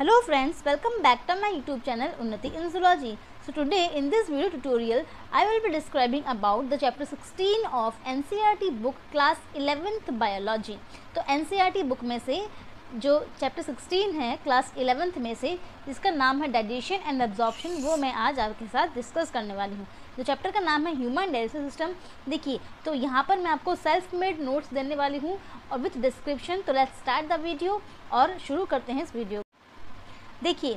Hello friends, welcome back to my YouTube channel Unnati in Zoology. So today in this video tutorial, I will be describing about the chapter 16 of NCERT book class 11th biology. तो NCERT book में से जो chapter 16 है class 11th में से, जिसका नाम है digestion and absorption, वो मैं आज आपके साथ डिस्कस करने वाली हूँ. तो चैप्टर का नाम है ह्यूमन डाइजेस्टिव सिस्टम. देखिए, तो यहाँ पर मैं आपको सेल्फ मेड नोट्स देने वाली हूँ और विथ डिस्क्रिप्शन. तो लेट्स स्टार्ट द वीडियो और शुरू करते हैं इस वीडियो. देखिए,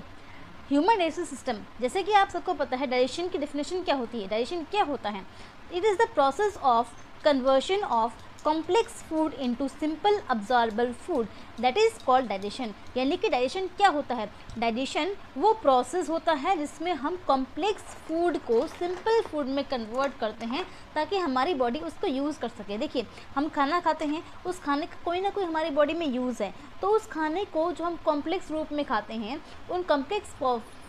ह्यूमन डाइजेस्टिव सिस्टम, जैसे कि आप सबको पता है डाइजेशन की डेफिनेशन क्या होती है. डाइजेशन क्या होता है? It is the process of conversion of complex food into simple absorbable food, that is called digestion. यानी कि डाइजेशन क्या होता है? डाइजेशन वो प्रोसेस होता है जिसमें हम कॉम्प्लेक्स फूड को सिंपल फूड में कन्वर्ट करते हैं ताकि हमारी बॉडी उसको यूज़ कर सके. देखिए, हम खाना खाते हैं, उस खाने का कोई ना कोई हमारी बॉडी में यूज़ है. तो उस खाने को जो हम कॉम्प्लेक्स रूप में खाते हैं, उन कॉम्प्लेक्स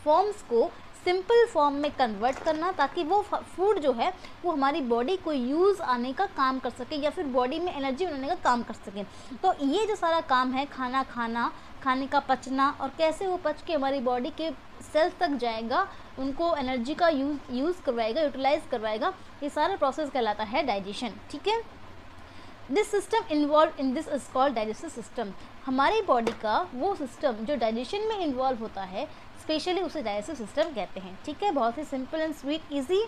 फॉर्म्स को सिंपल फॉर्म में कन्वर्ट करना ताकि वो फूड जो है वो हमारी बॉडी को यूज़ आने का काम कर सके या फिर बॉडी में एनर्जी बनाने का काम कर सके. तो ये जो सारा काम है, खाना खाना, खाने का पचना और कैसे वो पच के हमारी बॉडी के सेल्स तक जाएगा, उनको एनर्जी का यूज़ करवाएगा, यूटिलाइज़ करवाएगा, ये सारा प्रोसेस कहलाता है डाइजेशन. ठीक है, this system involve in this is called digestive system. हमारी बॉडी का वो सिस्टम जो डाइजेशन में इन्वॉल्व होता है, स्पेशली उसे डाइजेस्टिव सिस्टम कहते हैं. ठीक है, बहुत ही simple and sweet easy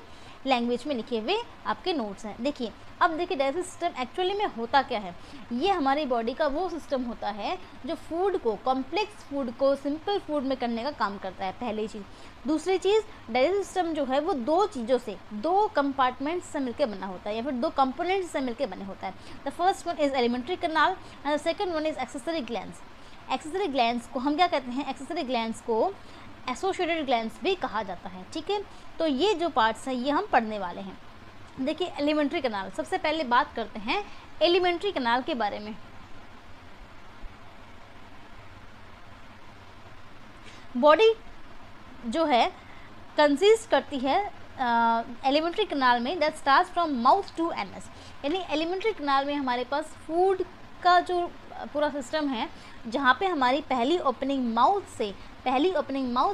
language में लिखे हुए आपके नोट्स हैं. देखिए, अब देखिए डाइजेस्टिव सिस्टम एक्चुअली में होता क्या है. ये हमारी बॉडी का वो सिस्टम होता है जो फूड को, कॉम्प्लेक्स फूड को सिंपल फूड में करने का काम करता है. पहली चीज़. दूसरी चीज़, डाइजेस्टिव सिस्टम जो है वो दो चीज़ों से, दो कंपार्टमेंट्स से मिलकर बना होता है या फिर दो कंपोनेंट्स से मिलकर बने होता है. The first one is alimentary canal and the second one is accessory glands. Accessory glands को हम क्या कहते हैं? एक्सेसरी ग्लैंड्स को एसोसिएटेड ग्लैंड्स भी कहा जाता है. ठीक है, तो ये जो पार्ट्स हैं ये हम पढ़ने वाले हैं. देखिए, एलिमेंट्री कैनाल. सबसे पहले बात करते हैं एलिमेंट्री कैनाल के बारे में. बॉडी जो है कंसिस्ट करती है एलिमेंट्री कैनाल में, that starts from mouth to anus. यानी एलिमेंट्री कैनाल में हमारे पास फूड का जो पूरा सिस्टम है, जहाँ पे हमारी पहली ओपनिंग माउथ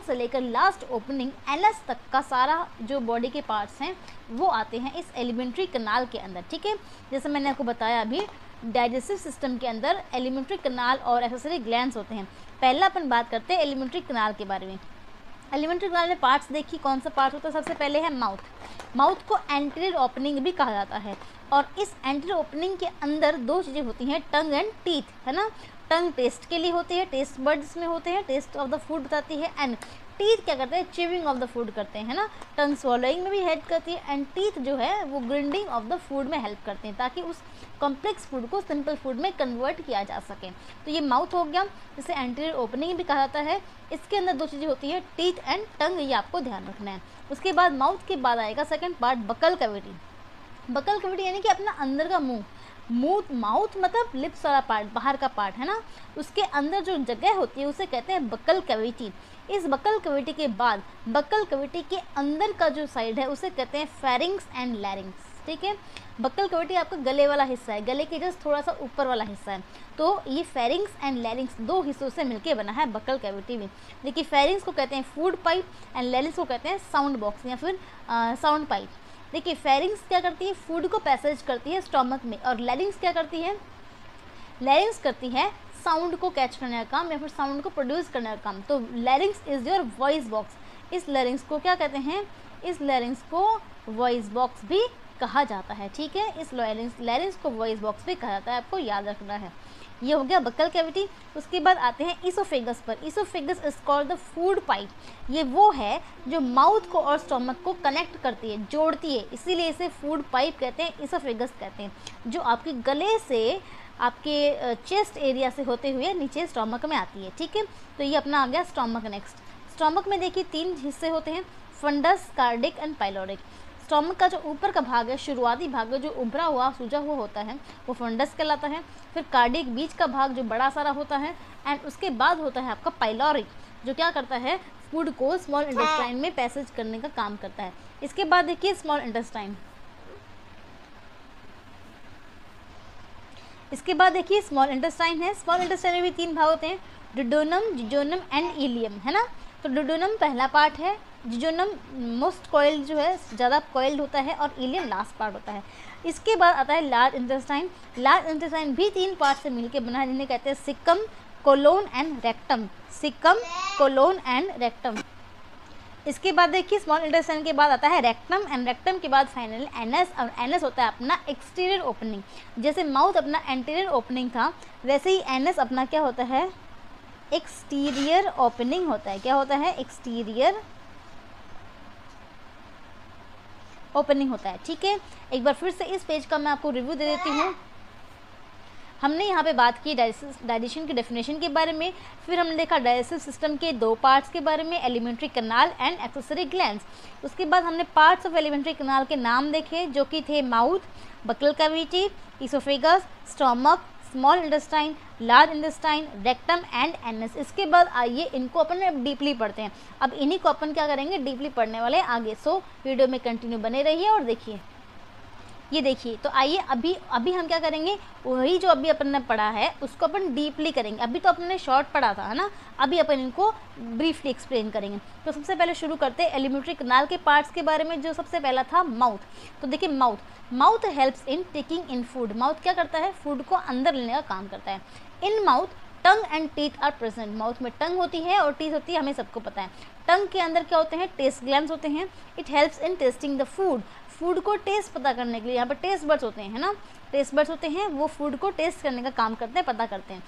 से लेकर लास्ट ओपनिंग एनस तक का सारा जो बॉडी के पार्ट्स हैं वो आते हैं इस एलिमेंट्री कैनाल के अंदर. ठीक है, जैसे मैंने आपको बताया अभी, डाइजेस्टिव सिस्टम के अंदर एलिमेंट्री कैनाल और एक्सेसरी ग्लैंड्स होते हैं. पहला अपन बात करते हैं एलिमेंट्री कैनाल के बारे में. एलिमेंट्री कैनाल में पार्ट्स देखिए, कौन सा पार्ट होता है? सबसे पहले है माउथ. माउथ को एंटीरियर ओपनिंग भी कहा जाता है और इस एंटीरियर ओपनिंग के अंदर दो चीज़ें होती हैं, टंग एंड टीथ, है ना. टंग टेस्ट के लिए होती है, टेस्ट बड्स में होते हैं, टेस्ट ऑफ द फूड बताती है. एंड टीथ क्या करते हैं? चिविंग ऑफ द फूड करते हैं, है ना. टंग स्वॉलोइंग में भी हेल्प करती है एंड टीथ जो है वो ग्रिंडिंग ऑफ द फूड में हेल्प करते हैं ताकि उस कॉम्प्लेक्स फूड को सिंपल फूड में कन्वर्ट किया जा सके. तो ये माउथ हो गया, जिसे एंटीरियर ओपनिंग भी कहा जाता है. इसके अंदर दो चीज़ें होती है, टीथ एंड टंग, ये आपको ध्यान रखना है. उसके बाद माउथ के बाद आएगा second part, buccal cavity. Buccal cavity यानी कि अपना अंदर का मुंह. माउथ मतलब लिप्स वाला पार्ट, बाहर का पार्ट, है ना. उसके अंदर जो जगह होती है उसे कहते हैं बकल कैविटी. इस बकल कैविटी के बाद बकल कैविटी के अंदर का जो साइड है उसे कहते हैं फेरिंग्स एंड लैरिंग्स. ठीक है, बकल कैविटी आपका गले वाला हिस्सा है, गले के जस्ट थोड़ा सा ऊपर वाला हिस्सा है. तो ये फेरिंग्स एंड लैरिंग्स दो हिस्सों से मिलके बना है बकल कैविटी में. देखिए, फेरिंग्स को कहते हैं फूड पाइप एंड लैरिंग्स को कहते हैं साउंड बॉक्स या फिर साउंड पाइप. देखिए, फेरिंग्स क्या करती है? फूड को पैसेज करती है स्टोमक में, और लैरिंग्स क्या करती है? लैरिंग्स करती है साउंड को कैच करने का काम या फिर साउंड को प्रोड्यूस करने का काम. तो larynx is your voice box. इस लैरिंग्स को क्या कहते हैं? इस लैरिंग्स को वॉइस बॉक्स भी कहा जाता है. ठीक है, इस लैरिंग्स को वॉइस बॉक्स भी कहा जाता है, आपको याद रखना है. ये हो गया बकल कैविटी. उसके बाद आते हैं इसोफेगस पर. Oesophagus is called the food pipe. ये वो है जो माउथ को और स्टोमक को कनेक्ट करती है, जोड़ती है, इसीलिए इसे फूड पाइप कहते हैं, इसोफेगस कहते हैं. जो आपके गले से, आपके चेस्ट एरिया से होते हुए नीचे स्टोमक में आती है. ठीक है, तो ये अपना आ गया स्टोमक. नेक्स्ट, स्टोमक में देखिए तीन हिस्से होते हैं, fundus, cardiac and pyloric. Stomach का जो ऊपर का भाग है, शुरुआती भाग है, जो उभरा हुआ सूजा हुआ होता है, वो फंडस कहलाता है. फिर कार्डिक, बीच का भाग जो बड़ा सारा होता है. एंड उसके बाद होता है आपका पाइलोरिक, जो क्या करता है? फूड को स्मॉल इंटेस्टाइन में पैसेज करने का काम करता है. इसके बाद देखिए स्मॉल इंटेस्टाइन. इसके बाद देखिए स्मॉल इंटेस्टाइन है. स्मॉल इंटेस्टाइन में भी तीन भाग होते हैं, डुडोनम, जिजोनम एंड इलियम, है ना। तो डुडोनम पहला पार्ट है, जिजोनम मोस्ट कॉइल्ड जो है ज़्यादा कॉइल्ड होता है और इलियम लास्ट पार्ट होता है। इसके बाद आता है लार्ज इंटेस्टाइन। लार्ज इंटेस्टाइन भी तीन पार्ट से मिलकर बना है जिन्हें कहते हैं caecum, colon and rectum. Caecum, colon and rectum. इसके बाद देखिए स्मॉल इंटेस्टाइन के बाद आता है रेक्टम एंड रेक्टम के बाद फाइनली एनएस। और एनएस होता है अपना एक्सटीरियर ओपनिंग। जैसे माउथ अपना एंटीरियर ओपनिंग था वैसे ही एनएस अपना क्या होता है, एक्सटीरियर ओपनिंग होता है। क्या होता है, एक्सटीरियर ओपनिंग होता है। ठीक है, एक बार फिर से इस पेज का मैं आपको रिव्यू दे देती हूँ। हमने यहाँ पे बात की डाइजेशन की डेफिनेशन के बारे में, फिर हमने देखा डाइजेस्टिव सिस्टम के दो पार्ट्स के बारे में, alimentary canal and accessory glands. उसके बाद हमने पार्ट्स ऑफ एलिमेंट्री कनाल के नाम देखे जो कि थे mouth, buccal cavity, oesophagus, stomach, small intestine, large intestine, rectum and anus. इसके बाद आइए इनको अपन डीपली पढ़ते हैं। अब इन्हीं को अपन क्या करेंगे, डीपली पढ़ने वाले आगे। सो वीडियो में कंटिन्यू बने रहिए और देखिए, ये देखिए। तो आइए अभी हम क्या करेंगे, वही जो अभी अपन ने पढ़ा है उसको अपन डीपली करेंगे। अभी तो अपन ने शॉर्ट पढ़ा था, है ना, अभी अपन इनको ब्रीफली एक्सप्लेन करेंगे। तो सबसे पहले शुरू करते हैं एलिमेंट्री कनाल के पार्ट्स के बारे में। जो सबसे पहला था माउथ। तो देखिए mouth helps in taking in food. Mouth क्या करता है, फूड को अंदर लेने का काम करता है। In mouth tongue and teeth are present. Mouth में टंग होती है और टीथ होती है, हमें सबको पता है। टंग के अंदर क्या होते हैं, टेस्ट ग्लैंड्स होते हैं। It helps in tasting the food. Food को टेस्ट पता करने के लिए यहाँ पर टेस्ट बर्ड्स होते हैं, है ना, टेस्ट बर्ड्स होते हैं, वो फूड को टेस्ट करने का काम करते हैं, पता करते हैं।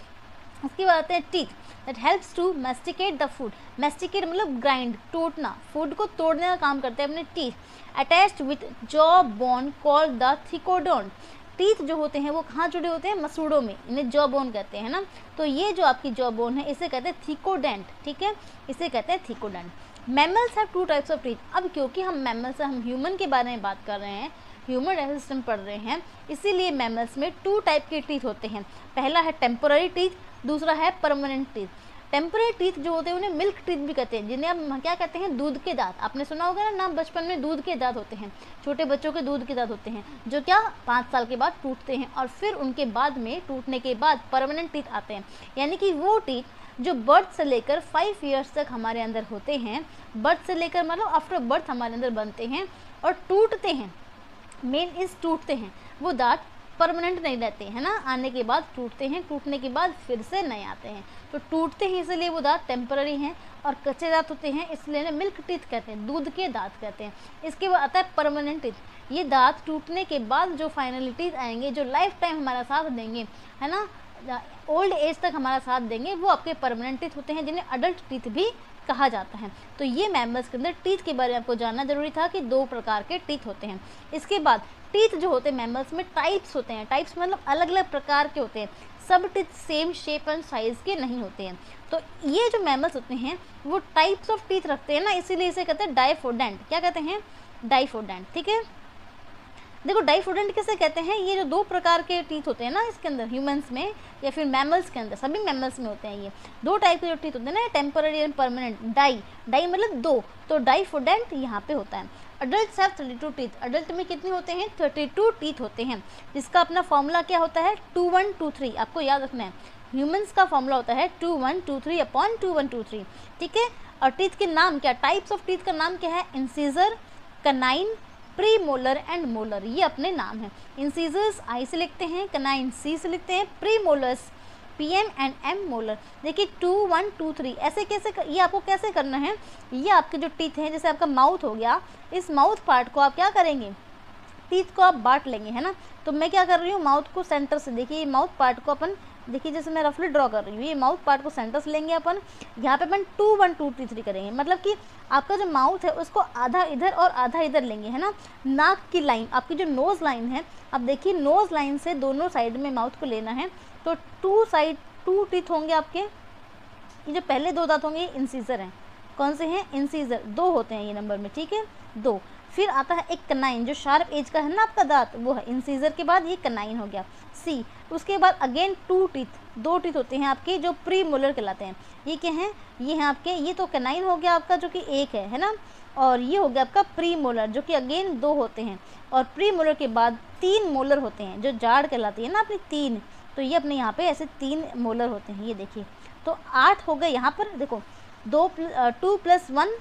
उसके बाद आते हैं teeth, that helps to masticate the food. Masticate मतलब ग्राइंड, टूटना, फूड को तोड़ने का काम करते हैं अपने teeth. Attached with jaw bone called the thecodont. Teeth जो होते हैं वो कहाँ जुड़े होते हैं, मसूड़ों में, इन्हें जॉ बोन कहते हैं, ना। तो ये जो आपकी जॉ बोन है इसे कहते हैं थिकोडेंट। ठीक है, इसे कहते हैं thecodont. Mammals have two types of teeth. अब क्योंकि हम मैमल्स, हम ह्यूमन के बारे में बात कर रहे हैं, ह्यूमन डाइजेस्टिव सिस्टम पढ़ रहे हैं, इसीलिए मैमल्स में 2 टाइप के टीथ होते हैं। पहला है टेम्पोररी टीथ, दूसरा है परमानेंट टीथ। टेम्पोररी टीथ जो होते हैं उन्हें मिल्क टीथ भी कहते हैं, जिन्हें हम क्या कहते हैं, दूध के दांत। आपने सुना होगा ना बचपन में दूध के दांत होते हैं, छोटे बच्चों के दूध के दांत होते हैं, जो क्या 5 साल के बाद टूटते हैं और फिर उनके बाद में टूटने के बाद परमानेंट टीथ आते हैं। यानी कि वो टीथ जो बर्थ से लेकर 5 ईयर्स तक हमारे अंदर होते हैं, बर्थ से लेकर मतलब आफ्टर बर्थ हमारे अंदर बनते हैं और टूटते हैं, मेन इज टूटते हैं। वो दांत परमानेंट नहीं रहते हैं, ना, आने के बाद टूटते हैं, टूटने के बाद फिर से नए आते हैं। तो टूटते हैं इसलिए वो दांत टेम्पररी हैं और कच्चे दांत होते हैं, इसलिए मिल्क टीथ कहते हैं, दूध के दांत कहते हैं। इसके बाद आता है परमानेंट टीथ। ये दांत टूटने के बाद जो फाइनली टीथ आएंगे, जो लाइफ टाइम हमारा साथ देंगे, है ना, ओल्ड एज तक हमारा साथ देंगे, वो आपके परमानेंट टीथ होते हैं, जिन्हें अडल्ट टीथ भी कहा जाता है। तो ये मैमल्स के अंदर टीथ के बारे में आपको जानना जरूरी था कि 2 प्रकार के टीथ होते हैं। इसके बाद टीथ जो होते हैं मैमल्स में टाइप्स होते हैं। टाइप्स मतलब अलग अलग प्रकार के होते हैं, सब teeth same shape and size के नहीं होते हैं। तो ये जो मैमल्स होते हैं वो टाइप्स ऑफ टीथ रखते हैं, ना, इसीलिए इसे कहते हैं डाइफोडेंट। क्या कहते हैं, डाइफोडेंट। ठीक है, देखो डाइफोडेंट किसे कहते हैं, ये जो 2 प्रकार के टीथ होते हैं ना इसके अंदर, ह्यूमंस में या फिर मैमल्स के अंदर, सभी मैमल्स में होते हैं ये 2 टाइप के जो टीथ होते हैं ना, टेम्पररी एंड परमानेंट। डाई मतलब 2, तो डाइफोडेंट यहाँ पे होता है। Adults have 32 teeth. अडल्ट में कितने होते हैं, 32 टीथ होते हैं, जिसका अपना फॉर्मूला क्या होता है, 2123। आपको याद रखना है, ह्यूमंस का फॉर्मूला होता है 2123/2123। ठीक है, और टीथ के नाम क्या, टाइप्स ऑफ टीथ का नाम क्या है, incisor, canine, premolar and molar, ये अपने नाम हैं। इंसीजर्स आई से लिखते हैं, कनाइन सी से लिखते हैं, premolars PM and M molar. देखिए 2123 ऐसे कैसे, ये आपको कैसे करना है, ये आपके जो टीथ हैं, जैसे आपका माउथ हो गया, इस माउथ पार्ट को आप क्या करेंगे, टीथ को आप बांट लेंगे, है ना। तो मैं क्या कर रही हूँ, माउथ को सेंटर से, देखिए ये माउथ पार्ट को अपन, देखिए जैसे मैं रफली ड्रॉ कर रही हूँ, ये माउथ पार्ट को सेंटर से लेंगे अपन, यहाँ पे अपन 2123 करेंगे, मतलब कि आपका जो माउथ है उसको आधा इधर और आधा इधर लेंगे, है ना। नाक की लाइन, आपकी जो नोज़ लाइन है, आप देखिए नोज़ लाइन से दोनों साइड में माउथ को लेना है। तो 2 टीथ होंगे आपके, ये जो पहले 2 दांत होंगे इंसीजर हैं। कौन से हैं, इंसीजर, 2 होते हैं ये नंबर में, ठीक है, 2। फिर आता है एक कनाइन, जो शार्प एज का है ना आपका दांत, वो है। इंसीजर के बाद ये कनाइन हो गया, C। उसके बाद अगेन 2 टीथ होते हैं आपके, जो प्री मोलर कहलाते हैं। ये क्या हैं, ये हैं आपके, ये तो कनाइन हो गया आपका, जो कि 1 है ना, और ये हो गया आपका प्री मोलर, जो कि अगेन 2 होते हैं। और प्री मोलर के बाद 3 मोलर होते हैं, जो जाड़ कहलाती है ना अपनी, 3। तो ये अपने यहाँ पे ऐसे 3 मोलर होते हैं, ये देखिए तो 8 हो गए। यहाँ पर देखो 2 प्लस 1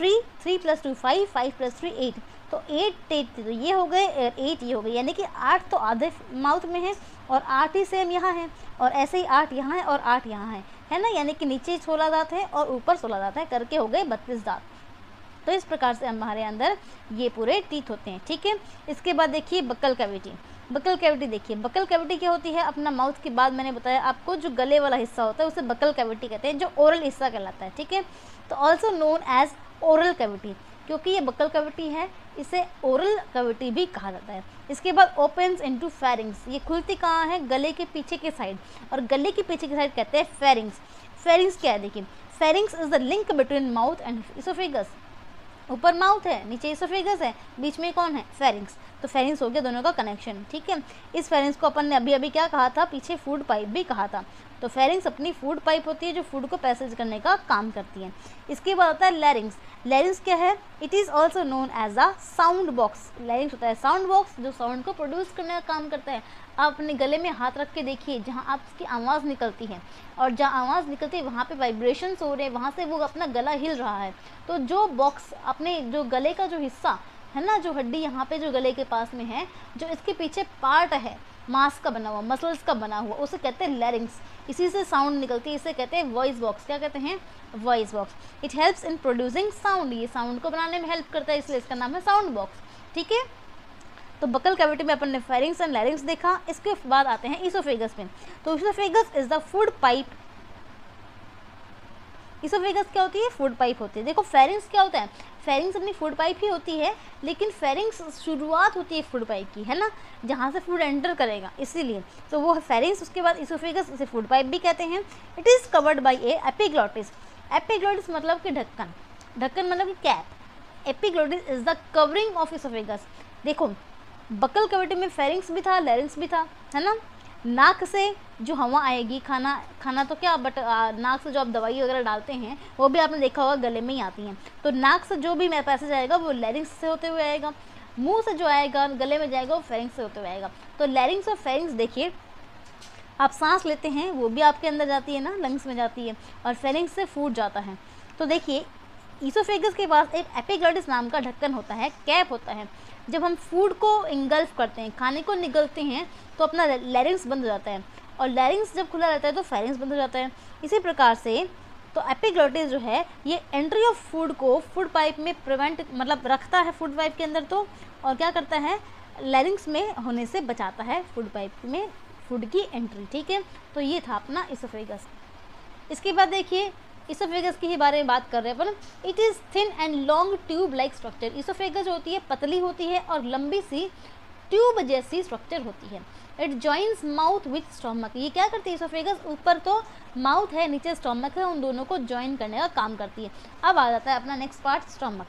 3, 3 प्लस 2 5, 5 प्लस 3 8, तो 8 ये हो गए, 8 ये हो गए, यानी कि 8 तो आधे माउथ में है और 8 ही सेम यहाँ है और ऐसे ही 8 यहाँ है और 8 यहाँ है ना, यानी कि नीचे 16 दांत है और ऊपर 16 दांत है, करके हो गए 32 दांत। तो इस प्रकार से हमारे अंदर ये पूरे टीथ होते हैं, ठीक है। इसके बाद देखिए बक्कल कैविटी, बक्कल कैविटी देखिए, बक्कल कैविटी क्या होती है, अपना माउथ के बाद मैंने बताया आपको जो गले वाला हिस्सा होता है उसे बक्कल कैविटी कहते हैं, जो ओरल हिस्सा कहलाता है, ठीक है। तो also known as oral cavity, क्योंकि ये बक्कल कैविटी है इसे ओरल कैविटी भी कहा जाता है। इसके बाद ओपन्स इनटू फेरिंग्स, ये खुलती कहाँ है, गले के पीछे के साइड, और गले के पीछे के साइड कहते हैं फेरिंग्स। फेरिंग्स क्या है देखिए, pharynx is the link between mouth and oesophagus, ऊपर माउथ है, नीचे इसोफेगस है, बीच में कौन है, फेरिंग्स। तो फेरिंग्स हो गया दोनों का कनेक्शन, ठीक है। इस फेरिंग्स को अपन ने अभी अभी क्या कहा था, पीछे फूड पाइप भी कहा था। तो फेरिंग्स अपनी फूड पाइप होती है जो फूड को पैसेज करने का काम करती है। इसके बाद होता है लैरिंग्स, लैरिंग्स क्या है, it is also known as a sound box. Larynx होता है साउंड बॉक्स जो साउंड को प्रोड्यूस करने का काम करता है। आप अपने गले में हाथ रख के देखिए, जहाँ आपकी आवाज़ निकलती है और जहाँ आवाज़ निकलती है वहाँ पे वाइब्रेशंस हो रहे हैं, वहाँ से वो अपना गला हिल रहा है। तो जो बॉक्स अपने जो गले का जो हिस्सा है ना, जो हड्डी यहाँ पे जो गले के पास में है, जो इसके पीछे पार्ट है मांस का बना हुआ, मसल्स का बना हुआ, उसे कहते हैं लैरिंग्स। इसी से साउंड निकलती है, इसे कहते हैं वॉइस बॉक्स। क्या कहते हैं, voice box. It helps in producing sound, ये साउंड को बनाने में हेल्प करता है, इसलिए इसका नाम है साउंड बॉक्स, ठीक है। तो बकल कैविटी में अपन ने फेरिंग्स एंड लैरिंग्स देखा। इसके बाद आते हैं इसोफेगस में। तो oesophagus is the food pipe. Oesophagus क्या होती है, फूड पाइप होती है। देखो फेरिंग्स क्या होता है, फेरिंग्स अपनी फूड पाइप ही होती है, लेकिन फेरिंग्स शुरुआत होती है फूड पाइप की, है ना, जहाँ से फूड एंटर करेगा, इसीलिए तो वो फेरिंग्स। उसके बाद इसोफेगस, इसे फूड पाइप भी कहते हैं। It is covered by a epiglottis. Epiglottis मतलब कि ढक्कन, ढक्कन मतलब कि cap. Epiglottis is the covering of oesophagus. देखो बक्कल कैविटी में फेरिंग्स भी था, लैरिंग्स भी था, है ना। नाक से जो हवा आएगी, खाना तो क्या, बट नाक से जो आप दवाई वगैरह डालते हैं वो भी आपने देखा होगा गले में ही आती हैं। तो नाक से जो भी पैसेज आएगा वो लैरिंग्स से होते हुए आएगा, मुंह से जो आएगा गले में जाएगा वो फेरिंग्स से होते हुए आएगा। तो लैरिंग्स और फेरिंग्स देखिए, आप सांस लेते हैं वो भी आपके अंदर जाती है ना, लंग्स में जाती है, और फेरिंग्स से फूड जाता है। तो देखिए इसोफेगस के पास एक एपिग्लॉटिस नाम का ढक्कन होता है, कैप होता है। जब हम फूड को इंगल्फ करते हैं, खाने को निगलते हैं, तो अपना लैरिंग्स बंद हो जाता है, और लैरिंग्स जब खुला रहता है तो फेरिंग्स बंद हो जाता है। इसी प्रकार से तो एपिग्लॉटिस जो है ये एंट्री ऑफ फूड को फूड पाइप में प्रिवेंट मतलब रखता है फूड पाइप के अंदर, तो और क्या करता है, लैरिंग्स में होने से बचाता है फूड पाइप में फूड की एंट्री, ठीक है। तो ये था अपना इसोफेगस। इसके बाद देखिए इसोफेगस के ही बारे में बात कर रहे हैं अपन। It is thin and long tube like structure. Oesophagus होती है पतली होती है और लंबी सी ट्यूब जैसी स्ट्रक्चर होती है। It joins mouth with stomach. ये क्या करती है इसोफेगस, ऊपर तो माउथ है नीचे स्टोमक है, उन दोनों को जॉइन करने का काम करती है। अब आ जाता है अपना नेक्स्ट पार्ट स्टोमक।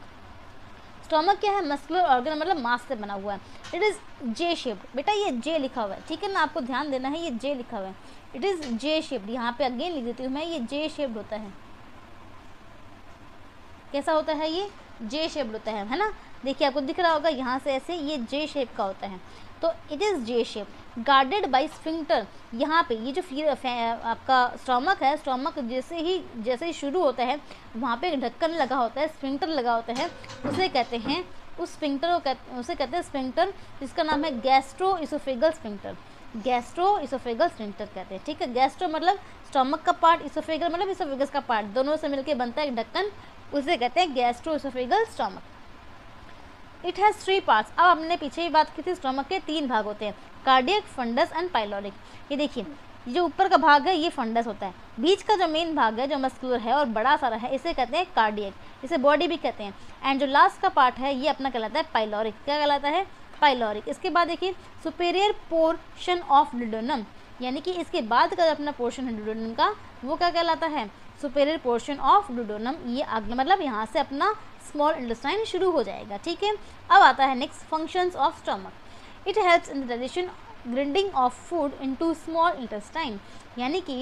स्टोमक क्या है, मस्कुलर ऑर्गन मतलब मांस से बना हुआ है। It is J shaped. बेटा ये जे लिखा हुआ है, ठीक है ना, आपको ध्यान देना है, ये जे लिखा हुआ है। इट इज़ जे शेप्ड, यहाँ पे अगेन लिख देती हूँ मैं, ये जे शेप्ड होता है। कैसा होता है ये, जे शेप्ड होता है ना। देखिए आपको दिख रहा होगा यहाँ से ऐसे, ये जे शेप का होता है। तो it is J shape guarded by sphincter. यहाँ पे ये जो आपका स्टोमक है, स्टोमक जैसे ही शुरू होता है वहाँ पे ढक्कन लगा होता है, स्फिंक्टर लगा होता है, उसे कहते हैं, उस स्फिंक्टर को उसे कहते हैं स्फिंक्टर, जिसका नाम है gastro oesophageal sphincter. Gastro oesophageal sphincter कहते हैं, ठीक है। गैस्ट्रो मतलब स्टोमक का पार्ट, इसोफेगल मतलब इसोफेगस का पार्ट, दोनों से मिलकर बनता है एक ढक्कन, उसे कहते हैं gastro oesophageal stomach. It has 3 parts. अब हमने पीछे ही बात की थी, स्टोमक के 3 भाग होते हैं, कार्डियक, फंडस एंड पाइलोरिक। ये देखिए जो ऊपर का भाग है ये फंडस होता है, बीच का जो मेन भाग है जो मस्कुलर है और बड़ा सारा है इसे कहते हैं कार्डियक, इसे बॉडी भी कहते हैं, एंड जो लास्ट का पार्ट है ये अपना कहलाता है पाइलोरिक। क्या कहलाता है, पाइलोरिक। इसके बाद देखिए सुपेरियर पोर्शन ऑफ डुडोनम, यानी कि इसके बाद का अपना पोर्शन है डुडोनम का वो क्या कहलाता है, सुपेरियर पोर्शन ऑफ डुडोनम। ये आगे मतलब यहाँ से अपना स्मॉल इंटेस्टाइन शुरू हो जाएगा, ठीक है। अब आता है next functions of stomach. It helps in the digestion, grinding of food into small intestine, यानी कि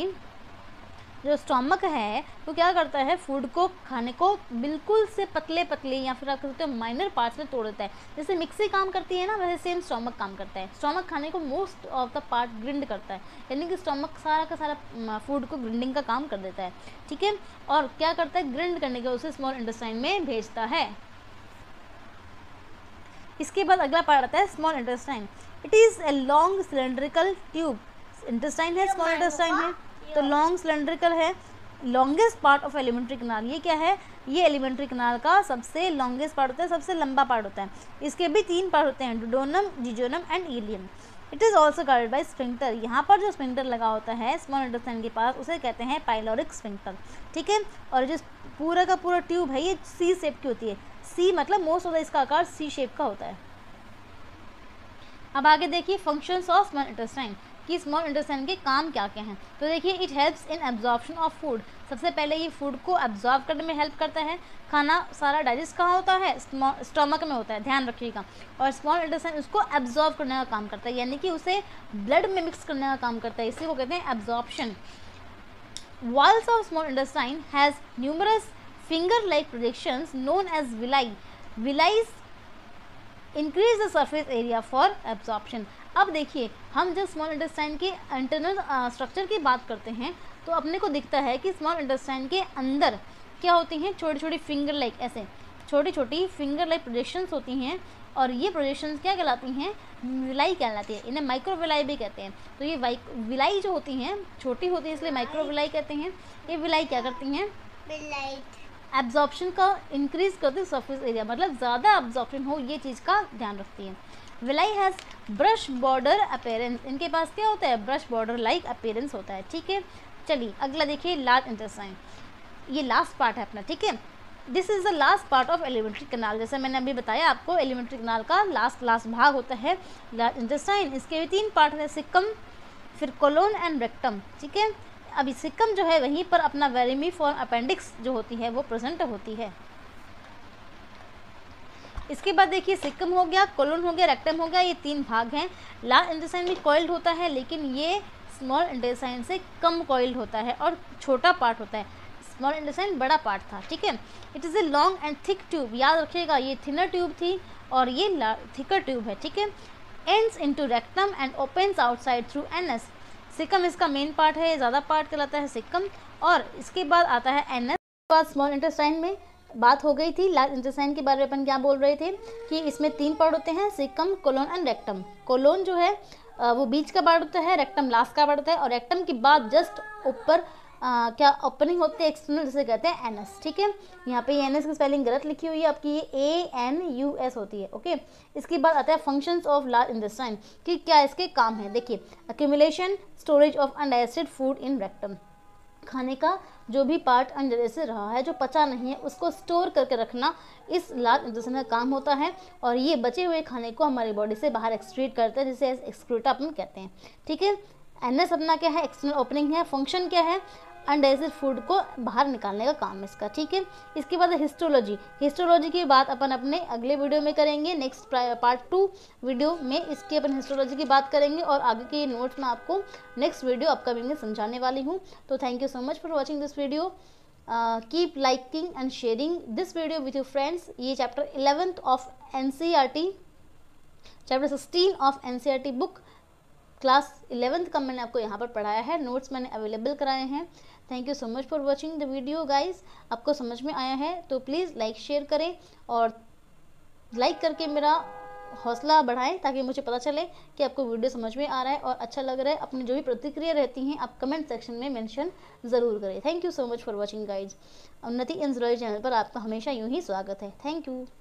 जो स्टोमक है वो क्या करता है, फूड को, खाने को बिल्कुल से पतले पतले या फिर आप कह सकते हो माइनर पार्ट्स में तोड़ देता है। जैसे मिक्सी काम करती है ना, वैसे सेम स्टोमक काम करता है। स्टोमक खाने को most of the part grind करता है, यानी कि स्टोमक सारा का सारा फूड को ग्रिंडिंग का काम कर देता है, ठीक है। और क्या करता है, ग्रिंड करने के उसे स्मॉल इंटेस्टाइन में भेजता है। इसके बाद अगला पार्ट आता है small intestine. It is a long cylindrical tube. Intestine है, स्मॉल इंटेस्टाइन है, तो लॉन्ग सिलेंड्रिकल है। Longest part of alimentary canal, ये क्या है, ये एलिमेंट्री कनाल का सबसे लॉन्गेस्ट पार्ट होता है, सबसे लंबा पार्ट होता है। इसके भी तीन पार्ट होते हैं, duodenum, jejunum and ileum. It is also guarded by sphincter. यहाँ पर जो स्फिंक्टर लगा होता है स्मॉल इंटेस्टाइन के पास, उसे कहते हैं पाइलोरिक स्फिंक्टर, ठीक है। और जो पूरा का पूरा ट्यूब है ये सी शेप की होती है। सी मतलब मोस्ट ऑफ द इसका आकार सी शेप का होता है। अब आगे देखिए फंक्शंस ऑफ स्मॉल इंटेस्टाइन, कि स्मॉल इंटेस्टाइन के काम क्या क्या हैं। तो देखिए it helps in absorption of food. सबसे पहले ये फूड को एब्जॉर्ब करने में हेल्प करता है। खाना सारा डाइजेस्ट कहाँ होता है, स्टमक में होता है, ध्यान रखिएगा। और स्मॉल इंटेस्टाइन उसको एब्जॉर्ब करने का काम करता है, यानी कि उसे ब्लड में मिक्स करने का काम करता है, इसी को कहते हैं absorption. Walls of small intestine has numerous finger like projections known as villi. Villi increase the surface area for absorption. अब देखिए हम जब स्मॉल इंटेस्टाइन के इंटरनल स्ट्रक्चर की बात करते हैं तो अपने को दिखता है कि स्मॉल इंटेस्टाइन के अंदर क्या होती हैं, छोटी छोटी फिंगर लाइक, ऐसे छोटी छोटी फिंगर लाइक प्रोजेक्शंस होती हैं। और ये प्रोजेक्शंस क्या कहलाती हैं, विलाई कहलाती है, इन्हें माइक्रोविलाई भी कहते हैं। तो ये विलाई जो होती हैं छोटी होती है, इसलिए माइक्रोविलाई कहते हैं। ये विलाई क्या करती हैं, एब्जॉर्प्शन का इंक्रीज करती है, सरफेस एरिया मतलब ज़्यादा एब्जॉर्प्शन हो, ये चीज़ का ध्यान रखती है। Villi has brush border appearance. इनके पास क्या होता है, ब्रश बॉर्डर लाइक अपीयरेंस होता है, ठीक है। चलिए अगला देखिए लार्ज इंटेस्टाइन, ये लास्ट पार्ट है अपना, ठीक है। This is the last part of alimentary canal. जैसे मैंने अभी बताया आपको, एलिमेंट्री कनाल का लास्ट भाग होता है लार्ज इंटेस्टाइन। इसके भी तीन पार्ट हैं, सिक्कम, फिर कोलोन एंड रेक्टम, ठीक है। अभी सिक्कम जो है वहीं पर अपना वेरिमिफॉर्म अपेंडिक्स जो होती है वो प्रेजेंट होती है। इसके बाद देखिए सिक्कम हो गया, कोलोन हो गया, रेक्टम हो गया, ये तीन भाग हैं। लार्ज इंटेस्टाइन भी कॉइल्ड होता है, लेकिन ये स्मॉल इंटेस्टाइन से कम कॉइल्ड होता है और छोटा पार्ट होता है। स्मॉल इंटेस्टाइन बड़ा पार्ट था, ठीक है। It is a long and thick tube. याद रखिएगा ये थिनर ट्यूब थी और ये थिकर ट्यूब है, ठीक है। Ends into rectum and opens outside through anus. Caecum इसका मेन पार्ट है, ज़्यादा पार्ट कहलाता है सिक्कम। और इसके बाद आता है एनस। बाद स्मॉल इंटेस्टाइन में बात हो गई थी। लार्ज इंटेस्टाइन के बारे में अपन क्या बोल रहे थे कि इसमें तीन पार्ट होते हैं, caecum, colon and rectum. Colon जो है वो बीच का पार्ट होता है, रेक्टम लास्ट का पार्ट होता है, और रेक्टम के बाद जस्ट ऊपर क्या ओपनिंग होती है, एक्सटर्नल, जिसे कहते हैं एनस, ठीक है। यहाँ पे एनस की स्पेलिंग गलत लिखी हुई है आपकी, ये ANUS होती है, ओके। इसके बाद आता है फंक्शंस ऑफ लार्ज इंटेस्टाइन, कि क्या इसके काम है। देखिए accumulation, storage of undigested food in rectum. खाने का जो भी पार्ट अनडाइजेस्टेड रहा है, जो पचा नहीं है, उसको स्टोर करके रखना इस लार्ज इंटेस्टाइन का काम होता है। और ये बचे हुए खाने को हमारी बॉडी से बाहर एक्सक्रीट करता है, जिसे एक्सक्रीटा अपन कहते हैं, ठीक है। एनस अपना क्या है, एक्सटर्नल ओपनिंग है। फंक्शन क्या है, अनडाइजेस्टेड फूड को बाहर निकालने का काम इसका, ठीक है। इसके बाद हिस्टोलॉजी। हिस्टोलॉजी की बात अपन अपने अगले वीडियो में करेंगे, नेक्स्ट पार्ट 2 वीडियो में इसकी अपन हिस्टोलॉजी की बात करेंगे। और आगे के नोट्स में आपको नेक्स्ट वीडियो अपकमिंग में समझाने वाली हूँ। तो thank you so much for watching this video. Keep liking and sharing this video with your friends. ये chapter 11th of NCERT, chapter 16 of NCERT book, class 11th का मैंने आपको यहाँ पर पढ़ाया है। नोट्स मैंने अवेलेबल कराए हैं। Thank you so much for watching the video guys. आपको समझ में आया है तो प्लीज़ लाइक शेयर करें, और लाइक करके मेरा हौसला बढ़ाएं ताकि मुझे पता चले कि आपको वीडियो समझ में आ रहा है और अच्छा लग रहा है। अपनी जो भी प्रतिक्रिया रहती हैं आप कमेंट सेक्शन में मेंशन ज़रूर करें। Thank you so much for watching guys. Unnati in zoology channel पर आपका हमेशा यूँ ही स्वागत है। Thank you.